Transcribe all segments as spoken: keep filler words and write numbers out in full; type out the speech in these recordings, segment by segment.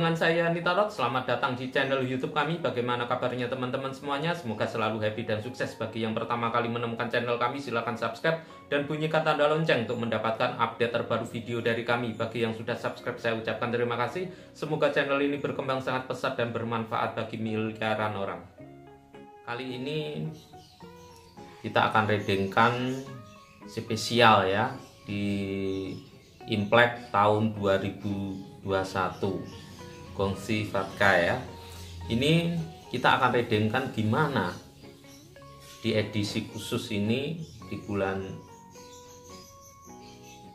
dengan saya Anita Tarot. Selamat datang di channel YouTube kami. Bagaimana kabarnya teman-teman semuanya? Semoga selalu happy dan sukses. Bagi yang pertama kali menemukan channel kami, silahkan subscribe dan bunyikan tanda lonceng untuk mendapatkan update terbaru video dari kami. Bagi yang sudah subscribe, saya ucapkan terima kasih. Semoga channel ini berkembang sangat pesat dan bermanfaat bagi miliaran orang. Kali ini kita akan readingkan spesial ya di Imlek tahun dua ribu dua puluh satu. Gongsi Fatka ya. Ini kita akan redeemkan gimana di edisi khusus ini di bulan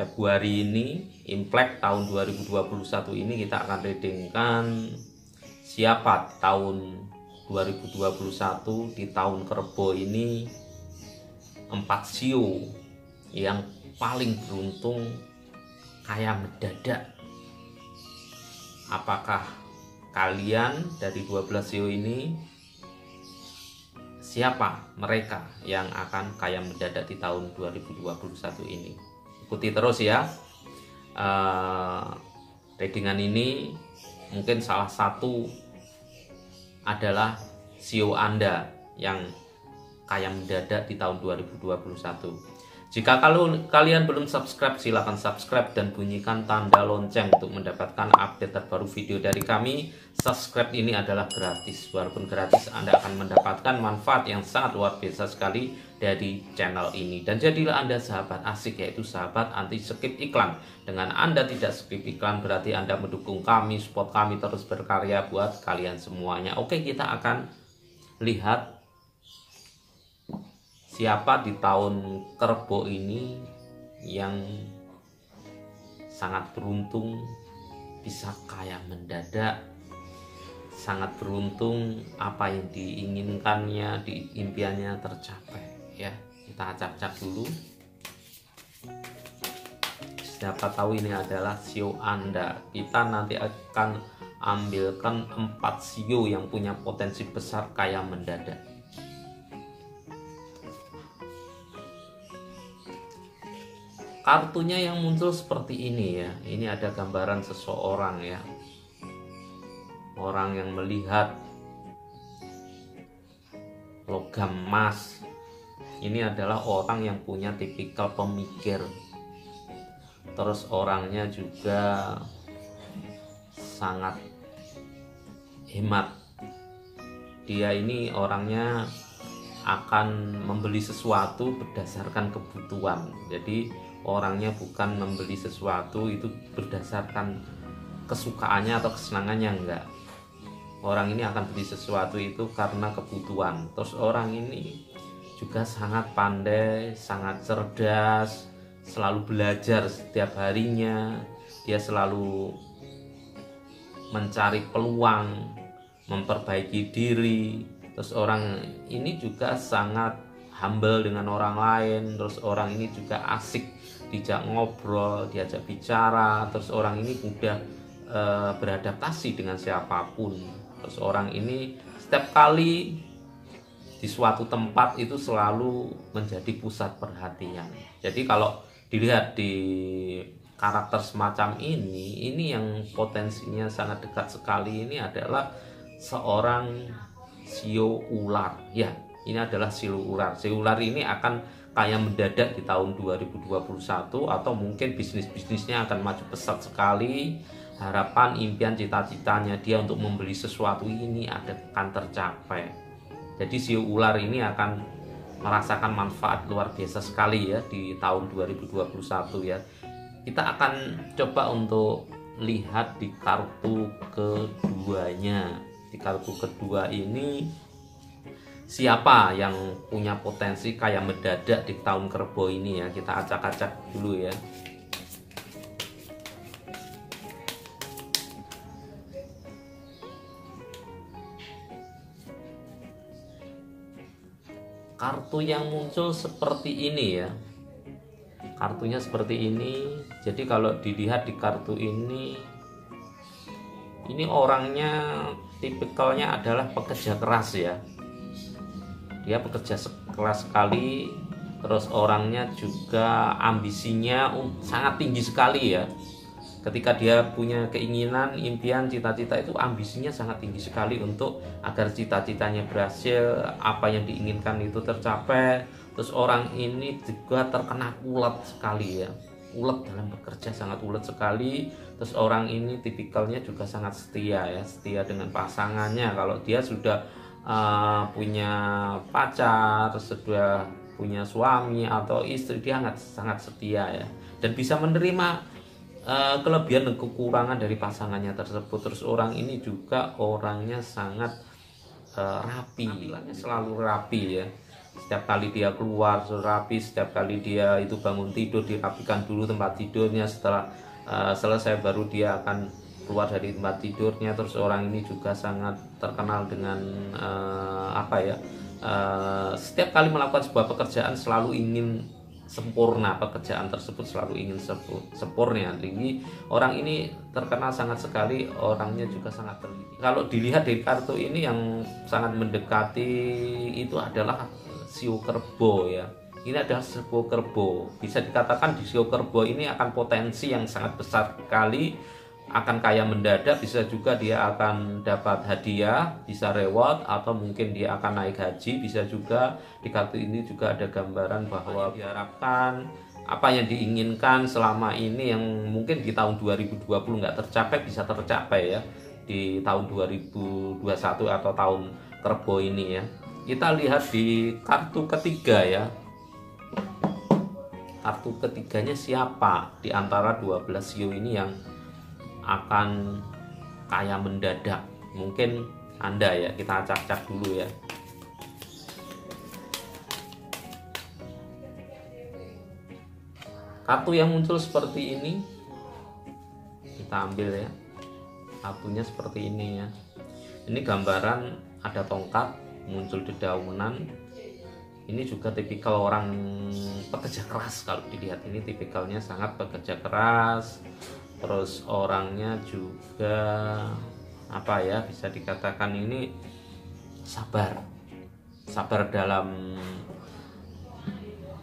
Februari ini, Imlek tahun dua ribu dua puluh satu ini kita akan redeemkan siapa tahun dua ribu dua puluh satu di tahun Kerbau ini empat Shio yang paling beruntung kaya mendadak. Apakah kalian dari dua belas Shio ini, siapa mereka yang akan kaya mendadak di tahun dua ribu dua puluh satu ini? Ikuti terus ya. uh, Readingan ini mungkin salah satu adalah Shio Anda yang kaya mendadak di tahun dua ribu dua puluh satu. Jika kalau kalian belum subscribe, silahkan subscribe dan bunyikan tanda lonceng untuk mendapatkan update terbaru video dari kami. Subscribe ini adalah gratis. Walaupun gratis, Anda akan mendapatkan manfaat yang sangat luar biasa sekali dari channel ini. Dan jadilah Anda sahabat asik, yaitu sahabat anti skip iklan. Dengan Anda tidak skip iklan, berarti Anda mendukung kami, support kami terus berkarya buat kalian semuanya. Oke, kita akan lihat siapa di tahun Kerbau ini yang sangat beruntung bisa kaya mendadak, sangat beruntung apa yang diinginkannya, diimpiannya tercapai ya. Kita acak-acak dulu. Siapa tahu ini adalah Shio Anda. Kita nanti akan ambilkan empat Shio yang punya potensi besar kaya mendadak. Kartunya yang muncul seperti ini ya. Ini ada gambaran seseorang ya, orang yang melihat logam emas. Ini adalah orang yang punya tipikal pemikir. Terus orangnya juga sangat hemat. Dia ini orangnya akan membeli sesuatu berdasarkan kebutuhan. Jadi orangnya bukan membeli sesuatu itu berdasarkan kesukaannya atau kesenangannya, enggak. Orang ini akan beli sesuatu itu karena kebutuhan. Terus orang ini juga sangat pandai, sangat cerdas, selalu belajar setiap harinya. Dia selalu mencari peluang, memperbaiki diri. Terus orang ini juga sangat humble dengan orang lain. Terus orang ini juga asik, diajak ngobrol, diajak bicara. Terus orang ini mudah e, beradaptasi dengan siapapun. Terus orang ini setiap kali di suatu tempat itu selalu menjadi pusat perhatian. Jadi kalau dilihat di karakter semacam ini, ini yang potensinya sangat dekat sekali, ini adalah seorang Shio ular ya. Ini adalah Shio ular. Shio ular ini akan kaya mendadak di tahun dua ribu dua puluh satu, atau mungkin bisnis-bisnisnya akan maju pesat sekali. Harapan, impian, cita-citanya dia untuk membeli sesuatu ini akan tercapai. Jadi Shio ular ini akan merasakan manfaat luar biasa sekali ya di tahun dua ribu dua puluh satu ya. Kita akan coba untuk lihat di kartu keduanya. Di kartu kedua ini siapa yang punya potensi kaya mendadak di tahun Kerbau ini ya. Kita acak-acak dulu ya. Kartu yang muncul seperti ini ya. Kartunya seperti ini. Jadi kalau dilihat di kartu ini, ini orangnya tipikalnya adalah pekerja keras ya. Dia bekerja keras sekali. Terus orangnya juga ambisinya sangat tinggi sekali ya. Ketika dia punya keinginan, impian, cita-cita itu ambisinya sangat tinggi sekali untuk agar cita-citanya berhasil, apa yang diinginkan itu tercapai. Terus orang ini juga terkena ulet sekali ya, ulet dalam bekerja, sangat ulet sekali. Terus orang ini tipikalnya juga sangat setia ya, setia dengan pasangannya. Kalau dia sudah uh, punya pacar, sudah punya suami atau istri, dia sangat, sangat setia ya, dan bisa menerima Uh, kelebihan dan kekurangan dari pasangannya tersebut. Terus orang ini juga orangnya sangat uh, rapi, tampilannya selalu rapi ya. Setiap kali dia keluar rapi, setiap kali dia itu bangun tidur dirapikan dulu tempat tidurnya. Setelah uh, selesai baru dia akan keluar dari tempat tidurnya. Terus orang ini juga sangat terkenal dengan uh, apa ya? Uh, setiap kali melakukan sebuah pekerjaan selalu ingin sempurna, pekerjaan tersebut selalu ingin sempurna. Tinggi orang ini terkenal sangat sekali, orangnya juga sangat teliti. Kalau dilihat dari kartu ini yang sangat mendekati itu adalah Shio Kerbau ya. Ini adalah Shio Kerbau. Bisa dikatakan di Shio Kerbau ini akan potensi yang sangat besar sekali, akan kaya mendadak, bisa juga dia akan dapat hadiah, bisa reward, atau mungkin dia akan naik haji. Bisa juga di kartu ini juga ada gambaran bahwa diharapkan apa yang diinginkan selama ini yang mungkin di tahun dua ribu dua puluh nggak tercapai bisa tercapai ya di tahun dua ribu dua puluh satu atau tahun Kerbau ini ya. Kita lihat di kartu ketiga ya, kartu ketiganya siapa di antara dua belas Shio ini yang akan kaya mendadak? Mungkin Anda ya, kita acak-acak dulu ya. Kartu yang muncul seperti ini, kita ambil ya. Kartunya seperti ini ya. Ini gambaran ada tongkat muncul di daunan. Ini juga tipikal orang pekerja keras. Kalau dilihat ini tipikalnya sangat pekerja keras. Terus orangnya juga apa ya, bisa dikatakan ini sabar, sabar dalam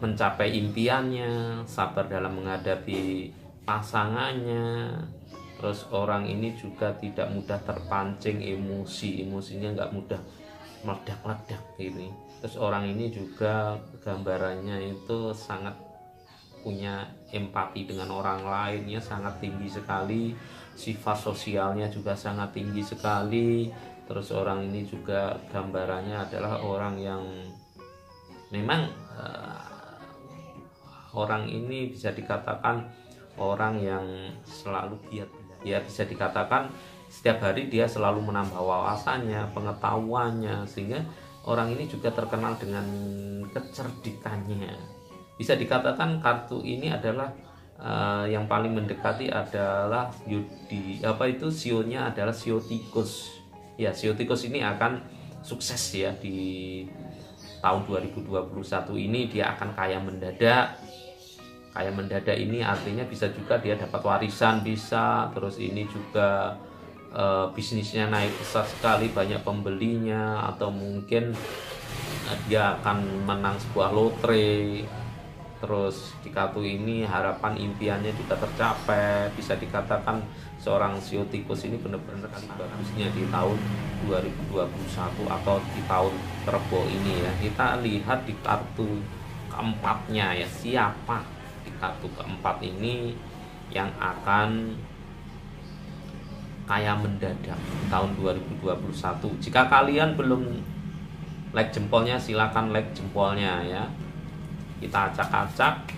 mencapai impiannya, sabar dalam menghadapi pasangannya. Terus orang ini juga tidak mudah terpancing emosi, emosinya nggak mudah meledak-ledak ini. Terus orang ini juga gambarannya itu sangat punya empati dengan orang lainnya, sangat tinggi sekali. Sifat sosialnya juga sangat tinggi sekali. Terus orang ini juga gambarannya adalah orang yang memang uh, orang ini bisa dikatakan orang yang selalu giat ya, bisa dikatakan setiap hari dia selalu menambah wawasannya, pengetahuannya, sehingga orang ini juga terkenal dengan kecerdikannya. Bisa dikatakan kartu ini adalah uh, yang paling mendekati adalah Yudi, apa itu Shio-nya adalah Shio Tikus. Ya, Shio Tikus ini akan sukses ya di tahun dua ribu dua puluh satu ini, dia akan kaya mendadak. Kaya mendadak ini artinya bisa juga dia dapat warisan, bisa. Terus ini juga uh, bisnisnya naik besar sekali, banyak pembelinya, atau mungkin uh, dia akan menang sebuah lotre. Terus di kartu ini harapan impiannya juga tercapai. Bisa dikatakan seorang Shio Tikus ini benar-benar bagusnya di tahun dua ribu dua puluh satu atau di tahun Kerbau ini ya. Kita lihat di kartu keempatnya ya, siapa di kartu keempat ini yang akan kaya mendadak tahun dua ribu dua puluh satu. Jika kalian belum like jempolnya, silakan like jempolnya ya. Kita acak-acak,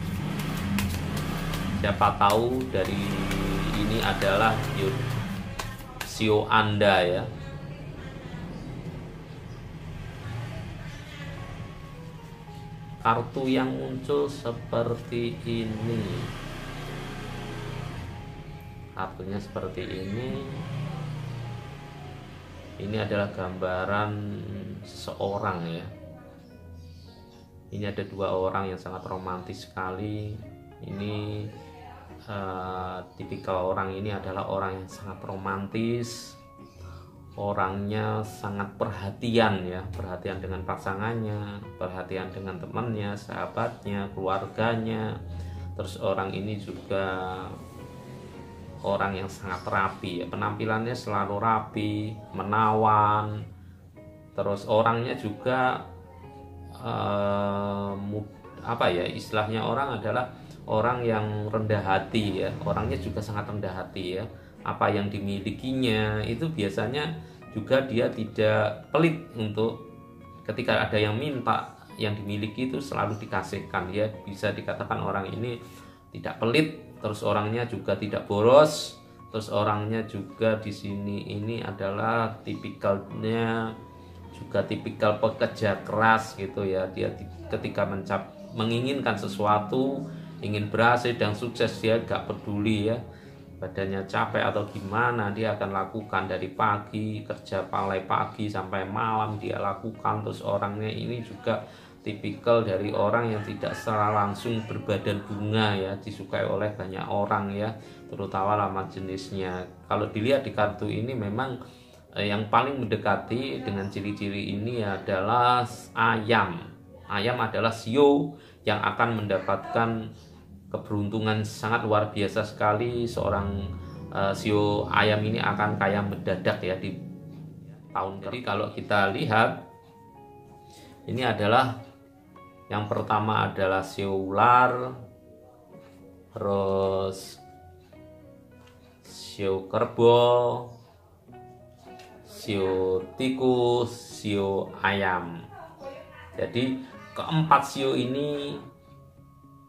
siapa tahu dari ini adalah Shio Anda ya. Kartu yang muncul seperti ini, kartunya seperti ini. Ini adalah gambaran seseorang ya. Ini ada dua orang yang sangat romantis sekali. Ini uh, tipikal orang ini adalah orang yang sangat romantis. Orangnya sangat perhatian ya, perhatian dengan pasangannya, perhatian dengan temannya, sahabatnya, keluarganya. Terus orang ini juga orang yang sangat rapi ya. Penampilannya selalu rapi, menawan. Terus orangnya juga eh, apa ya, istilahnya orang adalah orang yang rendah hati ya. Orangnya juga sangat rendah hati ya. Apa yang dimilikinya itu biasanya juga dia tidak pelit untuk ketika ada yang minta, yang dimiliki itu selalu dikasihkan ya. Bisa dikatakan orang ini tidak pelit, terus orangnya juga tidak boros, terus orangnya juga di sini ini adalah tipikalnya juga tipikal pekerja keras gitu ya. Dia ketika mencap menginginkan sesuatu, ingin berhasil dan sukses, dia gak peduli ya badannya capek atau gimana, dia akan lakukan dari pagi, kerja mulai pagi sampai malam dia lakukan. Terus orangnya ini juga tipikal dari orang yang tidak secara langsung berbadan bunga ya, disukai oleh banyak orang ya, terutama lawan jenisnya. Kalau dilihat di kartu ini memang eh, yang paling mendekati dengan ciri-ciri ini adalah ayam. Ayam adalah Shio yang akan mendapatkan keberuntungan sangat luar biasa sekali. Seorang uh, Shio ayam ini akan kaya mendadak ya di tahun ini. Kalau kita lihat, ini adalah yang pertama adalah Shio ular, terus Shio kerbau, Shio tikus, Shio ayam. Jadi keempat Shio ini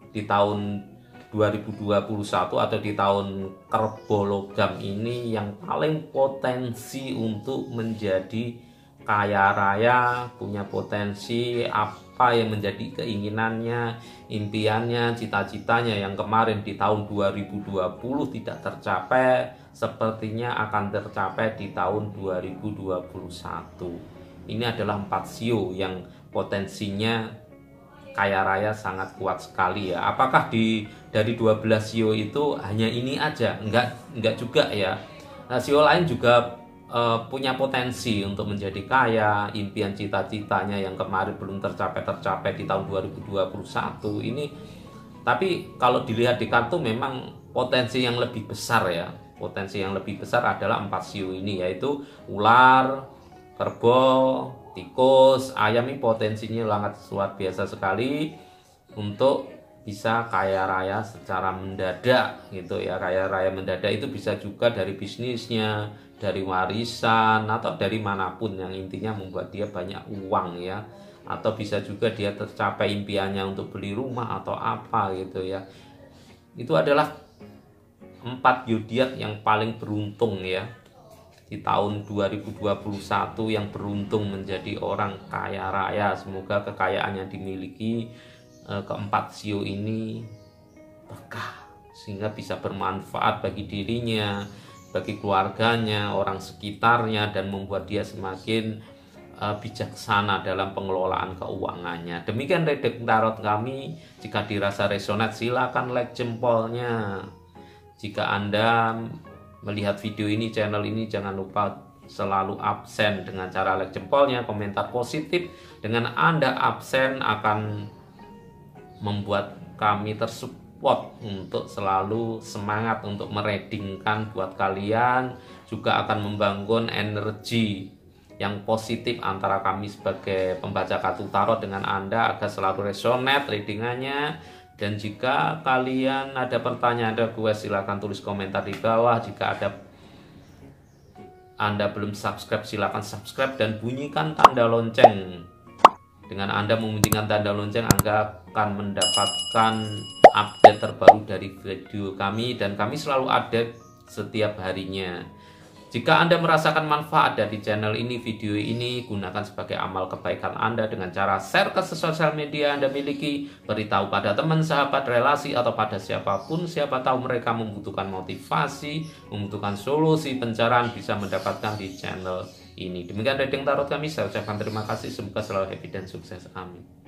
di tahun dua ribu dua puluh satu atau di tahun Kerbau Logam ini yang paling potensi untuk menjadi kaya raya, punya potensi apa yang menjadi keinginannya, impiannya, cita-citanya yang kemarin di tahun dua ribu dua puluh tidak tercapai, sepertinya akan tercapai di tahun dua ribu dua puluh satu. Ini adalah empat Shio yang potensinya kaya raya sangat kuat sekali ya. Apakah di dari dua belas Shio itu hanya ini aja? Enggak, enggak juga ya. Nah, Shio lain juga e, punya potensi untuk menjadi kaya, impian cita-citanya yang kemarin belum tercapai-tercapai di tahun dua ribu dua puluh satu ini. Tapi kalau dilihat di kartu memang potensi yang lebih besar ya. Potensi yang lebih besar adalah empat Shio ini, yaitu ular, kerbau, tikus, ayam. Ini potensinya sangat luar biasa sekali untuk bisa kaya raya secara mendadak gitu ya. Kaya raya mendadak itu bisa juga dari bisnisnya, dari warisan, atau dari manapun yang intinya membuat dia banyak uang ya. Atau bisa juga dia tercapai impiannya untuk beli rumah atau apa gitu ya. Itu adalah empat zodiak yang paling beruntung ya di tahun dua ribu dua puluh satu, yang beruntung menjadi orang kaya raya. Semoga kekayaan yang dimiliki keempat Shio ini berkah, sehingga bisa bermanfaat bagi dirinya, bagi keluarganya, orang sekitarnya, dan membuat dia semakin bijaksana dalam pengelolaan keuangannya. Demikian reading tarot kami. Jika dirasa resonat, silakan like jempolnya. Jika Anda melihat video ini, channel ini, jangan lupa selalu absen dengan cara like jempolnya. Komentar positif dengan Anda absen akan membuat kami tersupport untuk selalu semangat untuk meredingkan buat kalian. Juga akan membangun energi yang positif antara kami sebagai pembaca kartu tarot dengan Anda agar selalu resonate readingannya. Dan jika kalian ada pertanyaan, ada request, silahkan tulis komentar di bawah. Jika ada Anda belum subscribe, silahkan subscribe dan bunyikan tanda lonceng. Dengan Anda memunculkan tanda lonceng, Anda akan mendapatkan update terbaru dari video kami. Dan kami selalu update setiap harinya. Jika Anda merasakan manfaat dari channel ini, video ini, gunakan sebagai amal kebaikan Anda dengan cara share ke sosial media Anda miliki, beritahu pada teman, sahabat, relasi, atau pada siapapun. Siapa tahu mereka membutuhkan motivasi, membutuhkan solusi pencerahan bisa mendapatkan di channel ini. Demikian reading tarot kami, saya ucapkan terima kasih, semoga selalu happy dan sukses, amin.